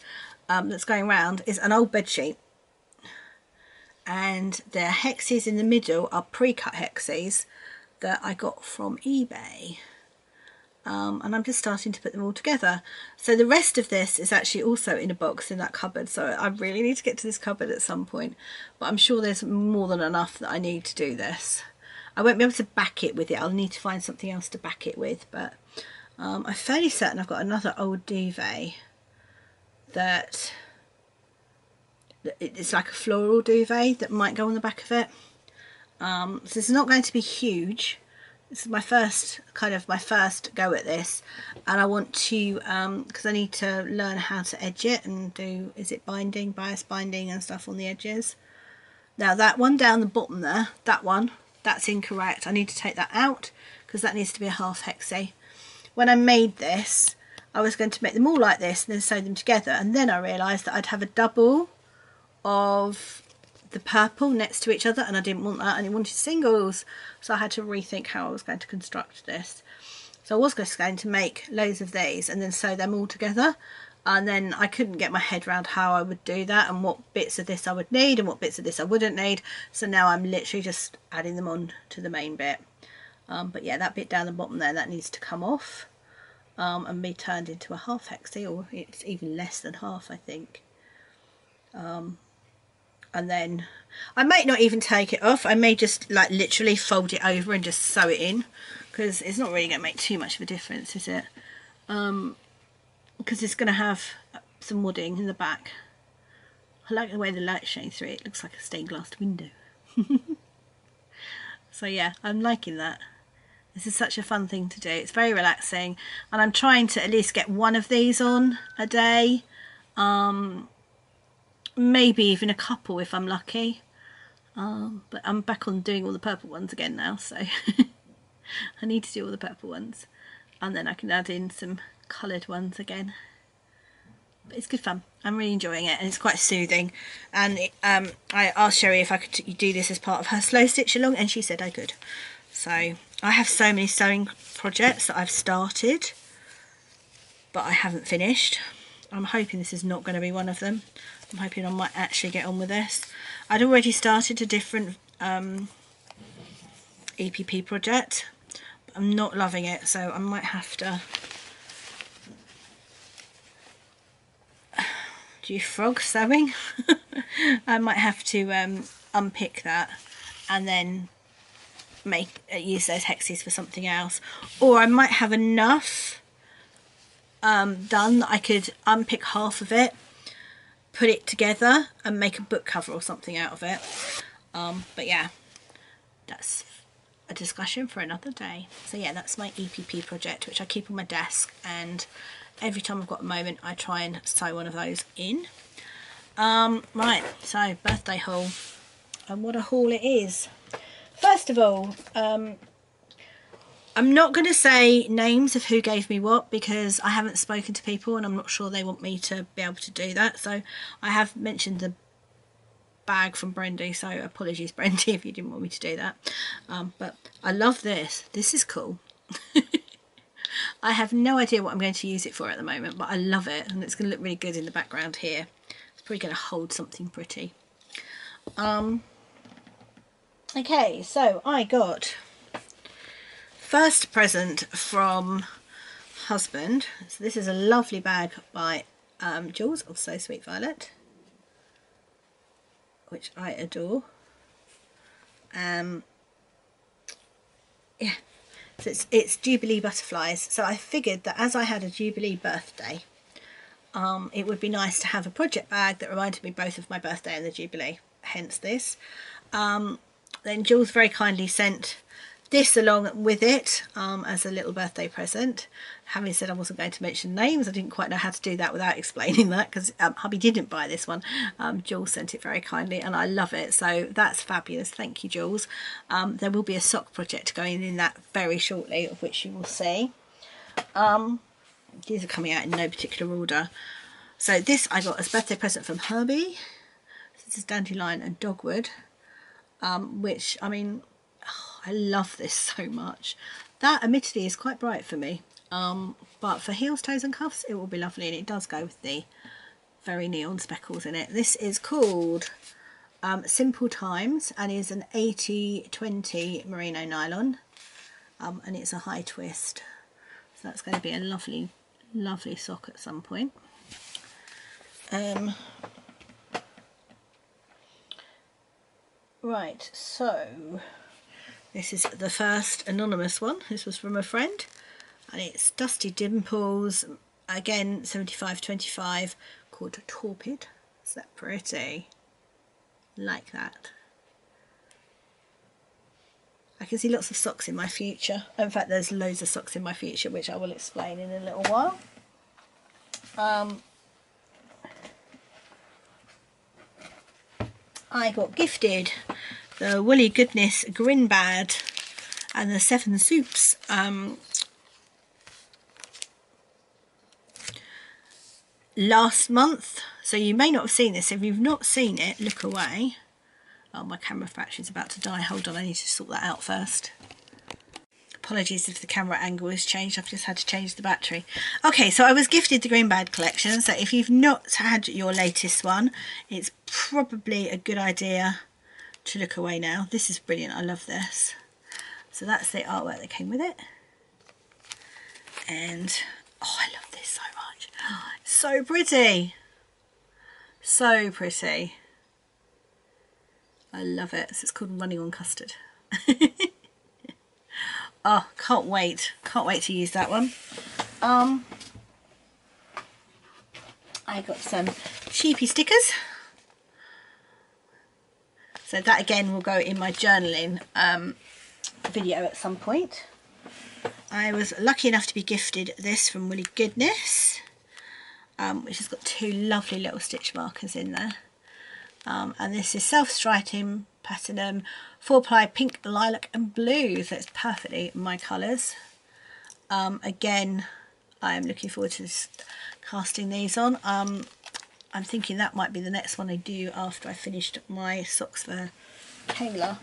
um, that's going round is an old bed sheet, and the hexes in the middle are pre-cut hexes that I got from eBay, um, and I'm just starting to put them all together. So the rest of this is actually also in a box in that cupboard, so I really need to get to this cupboard at some point, but I'm sure there's more than enough that I need to do this. I won't be able to back it with it. I'll need to find something else to back it with, but um, I'm fairly certain I've got another old duvet that, that it's like a floral duvet that might go on the back of it. Um, so it's not going to be huge. This is my first kind of my first go at this, and I want to um, because I need to learn how to edge it and do is it binding, bias binding, and stuff on the edges. Now that one down the bottom there, that one. That's incorrect. I need to take that out because that needs to be a half hexie. When I made this, I was going to make them all like this and then sew them together, and then I realised that I'd have a double of the purple next to each other, and I didn't want that, and I wanted singles, so I had to rethink how I was going to construct this. So I was just going to make loads of these and then sew them all together, and then I couldn't get my head around how I would do that and what bits of this I would need and what bits of this I wouldn't need. So now I'm literally just adding them on to the main bit. Um, but yeah, that bit down the bottom there, that needs to come off um, and be turned into a half hexie, or it's even less than half, I think. Um, and then I might not even take it off. I may just like literally fold it over and just sew it in, because it's not really going to make too much of a difference, is it? Um... because it's going to have some wadding in the back. I like the way the light shines through it. It looks like a stained glass window. So yeah, I'm liking that. This is such a fun thing to do. It's very relaxing, and I'm trying to at least get one of these on a day, um, maybe even a couple if I'm lucky. Um, but I'm back on doing all the purple ones again now, so I need to do all the purple ones, and then I can add in some coloured ones again. But it's good fun. I'm really enjoying it, and it's quite soothing. And it, um, I asked Sherry if I could do this as part of her slow stitch along, and she said I could. So I have so many sewing projects that I've started but I haven't finished. I'm hoping this is not going to be one of them. I'm hoping I might actually get on with this. I'd already started a different um, E P P project, but I'm not loving it, so I might have to. Do you frog sewing? I might have to um, unpick that and then make uh, use those hexes for something else. Or I might have enough um, done that I could unpick half of it, put it together and make a book cover or something out of it. Um, but yeah, that's a discussion for another day. So yeah, that's my E P P project, which I keep on my desk, and every time I've got a moment I try and sew one of those in. Um, right, so birthday haul, and what a haul it is. First of all, um, I'm not going to say names of who gave me what, because I haven't spoken to people and I'm not sure they want me to be able to do that. So I have mentioned the bag from Brandy, so apologies Brandy if you didn't want me to do that. Um, but I love this. This is cool. I have no idea what I'm going to use it for at the moment, but I love it, and it's going to look really good in the background here. It's probably going to hold something pretty. Um, okay, so I got first present from husband. So this is a lovely bag by um, Jules of So Sweet Violet, which I adore. Um, yeah. So it's, it's Jubilee butterflies, so I figured that as I had a Jubilee birthday, um, it would be nice to have a project bag that reminded me both of my birthday and the Jubilee, hence this. Um, then Jules very kindly sent this along with it um, as a little birthday present. Having said I wasn't going to mention names, I didn't quite know how to do that without explaining that, because um, hubby didn't buy this one. Um, Jules sent it very kindly, and I love it, so that's fabulous. Thank you, Jules. Um, there will be a sock project going in that very shortly, of which you will see. Um, these are coming out in no particular order. So this I got as birthday present from Herbie. This is Dandelion and Dogwood, um, which, I mean, oh, I love this so much. That admittedly is quite bright for me, um, but for heels, toes and cuffs it will be lovely, and it does go with the very neon speckles in it. This is called um, Simple Times and is an eighty twenty merino nylon, um, and it's a high twist, so that's going to be a lovely, lovely sock at some point. Um, right, so this is the first anonymous one. This was from a friend, and it's Dusty Dimples, again seventy-five twenty-five, called Torpid. Is that pretty? Like that. I can see lots of socks in my future. In fact, there's loads of socks in my future, which I will explain in a little while. Um, I got gifted the Woolly Goodness Grinbad and the Seven Soups um, last month, so you may not have seen this. If you've not seen it, look away. Oh, my camera battery's about to die. Hold on, I need to sort that out first. Apologies if the camera angle has changed. I've just had to change the battery. Okay, so I was gifted the Grinbad collection. So if you've not had your latest one, it's probably a good idea to look away now. This is brilliant. I love this. So that's the artwork that came with it. And, oh, I love this so much. Oh, it's so pretty. So pretty. I love it. So it's called Running on Custard. Oh, can't wait. Can't wait to use that one. Um, I got some cheapy stickers. So that again will go in my journaling um, video at some point. I was lucky enough to be gifted this from Woolly Goodness, um, which has got two lovely little stitch markers in there. Um, and this is self-striping patternum, four ply pink, lilac and blue, so it's perfectly my colours. Um, again, I'm looking forward to casting these on. um, I'm thinking that might be the next one I do after I finished my socks for Taylor.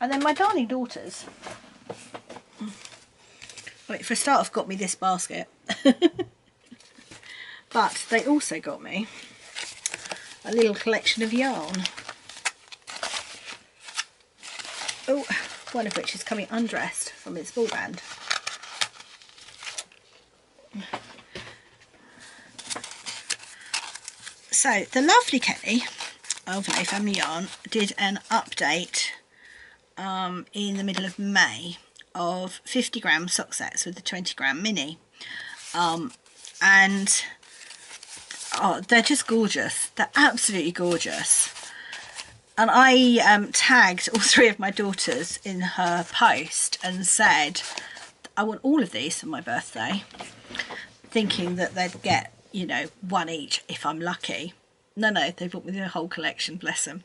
And then my darling daughters, wait, for a start, I've got me this basket. But they also got me a little collection of yarn. Oh, one of which is coming undressed from its ball band. So the lovely Kelly of Lay Family Yarn did an update um, in the middle of May of fifty gram sock sets with the twenty gram mini, um, and oh, they're just gorgeous. They're absolutely gorgeous. And I um, tagged all three of my daughters in her post and said, I want all of these for my birthday, thinking that they'd get, you know, one each if I'm lucky. No, no, they bought me the whole collection, bless them.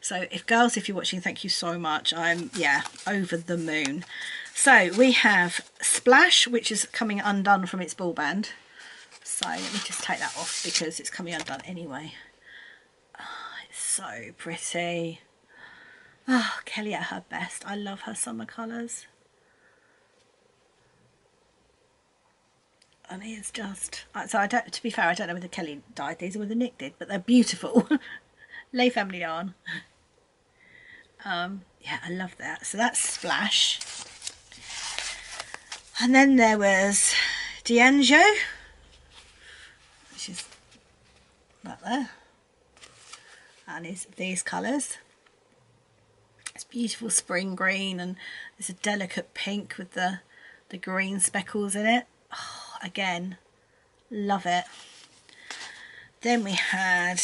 So if girls, if you're watching, thank you so much. I'm, yeah, over the moon. So we have Splash, which is coming undone from its ball band. So let me just take that off because it's coming undone anyway. Oh, it's so pretty. Oh, Kelly at her best. I love her summer colours. And it's just, so I don't, to be fair, I don't know whether Kelly dyed these or whether Nick did, but they're beautiful. Lay Family Yarn. Um, yeah, I love that. So that's Splash. And then there was D'Angelo, which is that there, and it's these colours. It's beautiful spring green, and it's a delicate pink with the the green speckles in it. Oh, again, love it. Then we had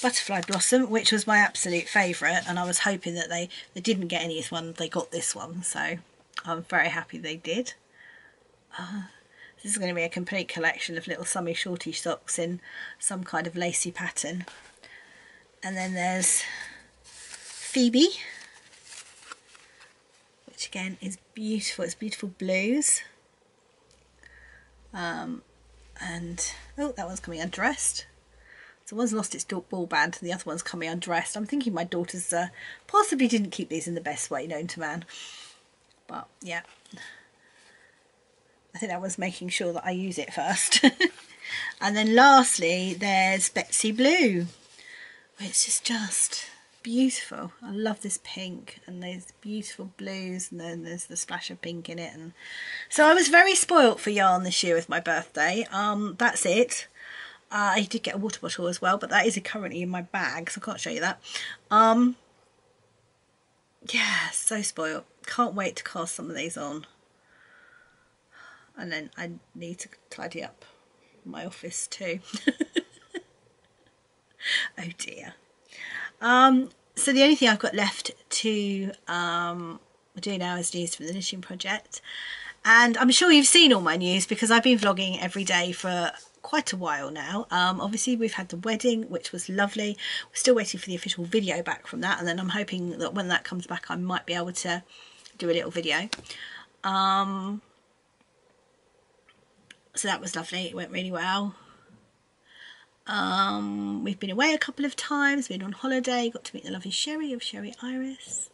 Butterfly Blossom, which was my absolute favourite, and I was hoping that they they didn't get any of this one. They got this one, so I'm very happy they did. Uh, This is going to be a complete collection of little summy shorty socks in some kind of lacy pattern. And then there's Phoebe, which again is beautiful. It's beautiful blues. Um, and, oh, that one's coming undressed. So one's lost its ball band and the other one's coming undressed. I'm thinking my daughters uh, possibly didn't keep these in the best way known to man. But yeah, I think that was making sure that I use it first. And then lastly, there's Betsy Blue, which is just beautiful. I love this pink and those beautiful blues, and then there's the splash of pink in it. And so I was very spoilt for yarn this year with my birthday. Um, that's it. Uh, I did get a water bottle as well, but that is currently in my bag, so I can't show you that. Um, yeah, so spoilt. Can't wait to cast some of these on. And then I need to tidy up my office too. Oh dear. Um, so the only thing I've got left to um, do now is news from the Knitting Project. And I'm sure you've seen all my news because I've been vlogging every day for quite a while now. Um, obviously we've had the wedding, which was lovely. We're still waiting for the official video back from that, and then I'm hoping that when that comes back I might be able to do a little video. Um, so that was lovely, it went really well. Um, we've been away a couple of times, been on holiday, got to meet the lovely Sherry of Sherry Iris,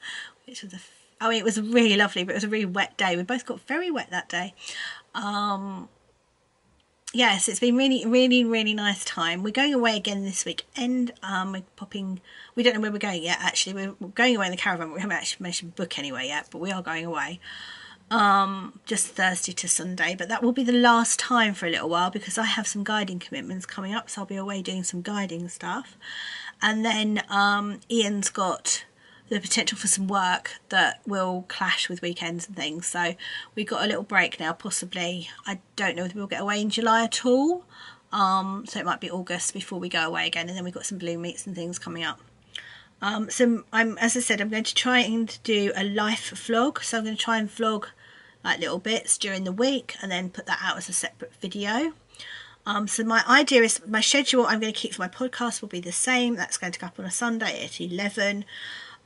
which was a, I mean, it was really lovely, but it was a really wet day. We both got very wet that day. Um, yes, it's been really, really, really nice time. We're going away again this weekend. Um, we're popping, we don't know where we're going yet, actually. We're, we're going away in the caravan, but we haven't actually managed to book anywhere yet, but we are going away. Um, just Thursday to Sunday, but that will be the last time for a little while because I have some guiding commitments coming up, so I'll be away doing some guiding stuff. And then um, Ian's got the potential for some work that will clash with weekends and things, so we've got a little break now. Possibly, I don't know if we'll get away in July at all, um, so it might be August before we go away again. And then we've got some blue meets and things coming up. Um, so I'm, as I said, I'm going to try and do a life vlog, so I'm going to try and vlog like little bits during the week and then put that out as a separate video. Um, so my idea is my schedule I'm going to keep for my podcast will be the same. That's going to go up on a Sunday at eleven.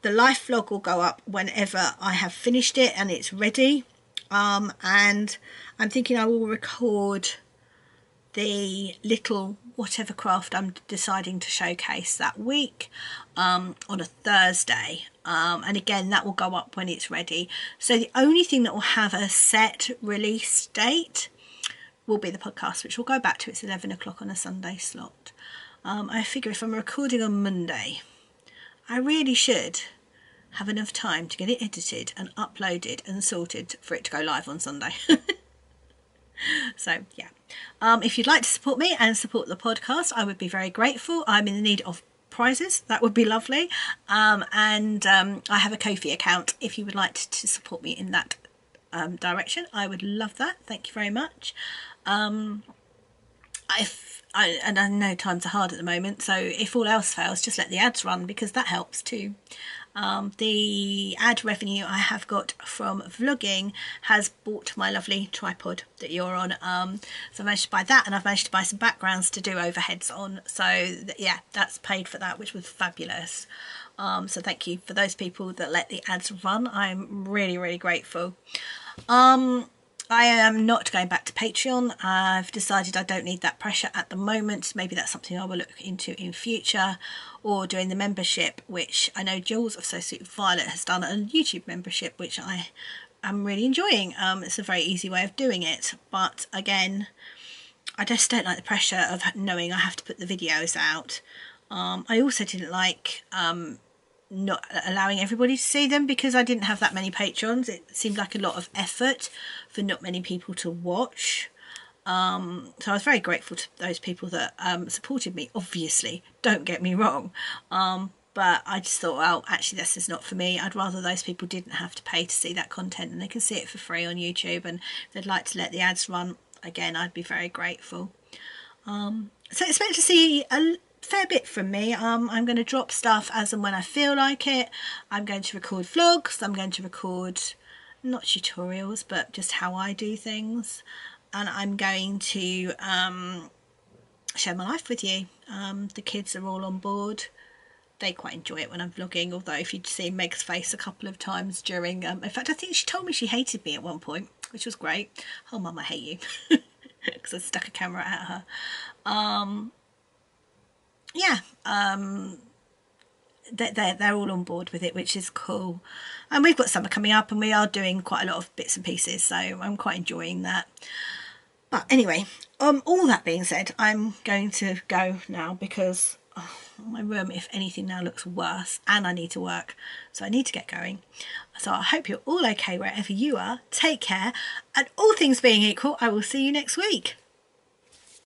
The life vlog will go up whenever I have finished it and it's ready. Um, and I'm thinking I will record the little whatever craft I'm deciding to showcase that week um, on a Thursday. Um, and again, that will go up when it's ready. So the only thing that will have a set release date will be the podcast, which will go back to its eleven o'clock on a Sunday slot. Um, I figure if I'm recording on Monday, I really should have enough time to get it edited and uploaded and sorted for it to go live on Sunday. So yeah, um, if you'd like to support me and support the podcast, I would be very grateful. I'm in the need of prizes, that would be lovely. Um, and um, I have a Ko-fi account if you would like to, to support me in that um, direction. I would love that. Thank you very much. Um, if I, and I know times are hard at the moment, so if all else fails, just let the ads run because that helps too. Um, the ad revenue I have got from vlogging has bought my lovely tripod that you're on, um, so I managed to buy that, and I've managed to buy some backgrounds to do overheads on, so th yeah, that's paid for that, which was fabulous. Um, so thank you for those people that let the ads run. I'm really, really grateful. Um, I am not going back to Patreon. I've decided I don't need that pressure at the moment. Maybe that's something I will look into in future, or doing the membership, which I know Jules of So Sweet Violet has done a YouTube membership, which I am really enjoying. Um, it's a very easy way of doing it, but again, I just don't like the pressure of knowing I have to put the videos out. Um, I also didn't like um, not allowing everybody to see them because I didn't have that many patrons. It seemed like a lot of effort for not many people to watch. Um, so I was very grateful to those people that um, supported me, obviously, don't get me wrong. Um, but I just thought, well, actually this is not for me. I'd rather those people didn't have to pay to see that content, and they can see it for free on YouTube, and if they'd like to let the ads run, again, I'd be very grateful. Um, so expect to see a fair bit from me. um, I'm going to drop stuff as and when I feel like it. I'm going to record vlogs, I'm going to record not tutorials but just how I do things, and I'm going to um, share my life with you. Um, the kids are all on board, they quite enjoy it when I'm vlogging, although if you'd seen Meg's face a couple of times during, um, in fact I think she told me she hated me at one point, which was great. Oh mum, I hate you, because I stuck a camera at her. Um, yeah, um, they're, they're all on board with it, which is cool. And we've got summer coming up and we are doing quite a lot of bits and pieces, so I'm quite enjoying that. But anyway, um, all that being said, I'm going to go now because oh, my room, if anything, now looks worse and I need to work, so I need to get going. So I hope you're all okay wherever you are. Take care, and all things being equal, I will see you next week.